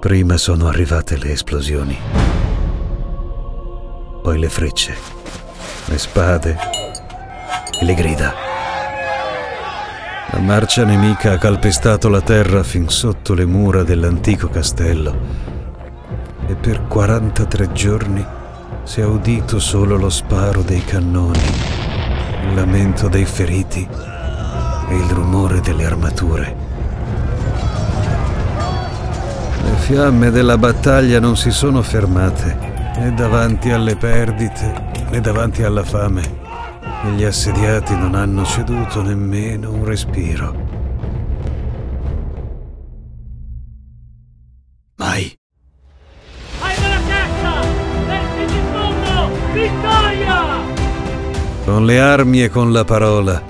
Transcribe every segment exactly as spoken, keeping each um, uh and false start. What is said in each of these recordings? Prima sono arrivate le esplosioni, poi le frecce, le spade e le grida. La marcia nemica ha calpestato la terra fin sotto le mura dell'antico castello e per quarantatré giorni si è udito solo lo sparo dei cannoni, il lamento dei feriti e il rumore delle armature. Le fiamme della battaglia non si sono fermate, né davanti alle perdite, né davanti alla fame, e gli assediati non hanno ceduto nemmeno un respiro. Mai. Hai la caccia! Del Sigismondo! Vittoria! Con le armi e con la parola,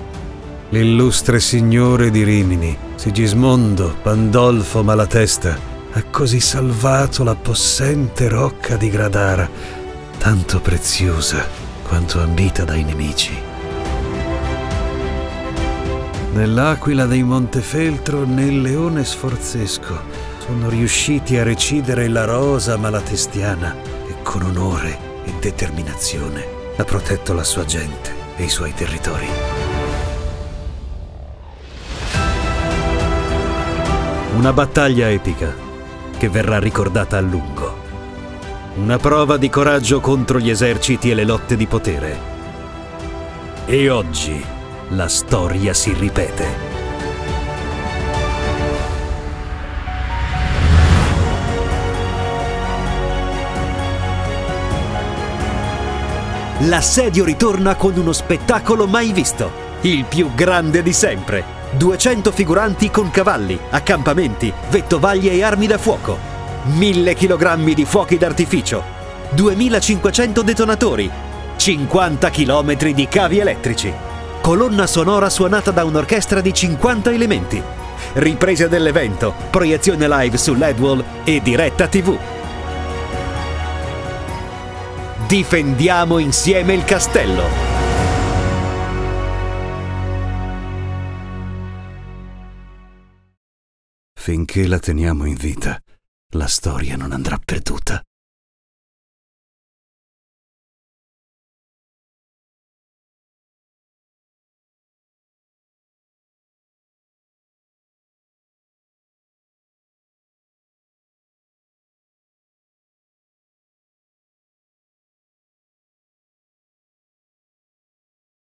l'illustre signore di Rimini, Sigismondo Pandolfo Malatesta, ha così salvato la possente rocca di Gradara, tanto preziosa quanto ambita dai nemici. Nell'aquila dei Montefeltro, nel leone sforzesco, sono riusciti a recidere la rosa malatestiana che con onore e determinazione ha protetto la sua gente e i suoi territori. Una battaglia epica che verrà ricordata a lungo. Una prova di coraggio contro gli eserciti e le lotte di potere. E oggi la storia si ripete. L'assedio ritorna con uno spettacolo mai visto, il più grande di sempre. duecento figuranti con cavalli, accampamenti, vettovaglie e armi da fuoco, mille chilogrammi di fuochi d'artificio, duemilacinquecento detonatori, cinquanta chilometri di cavi elettrici, colonna sonora suonata da un'orchestra di cinquanta elementi, riprese dell'evento, proiezione live su L E D wall e diretta tivù. Difendiamo insieme il castello! Finché la teniamo in vita, la storia non andrà perduta.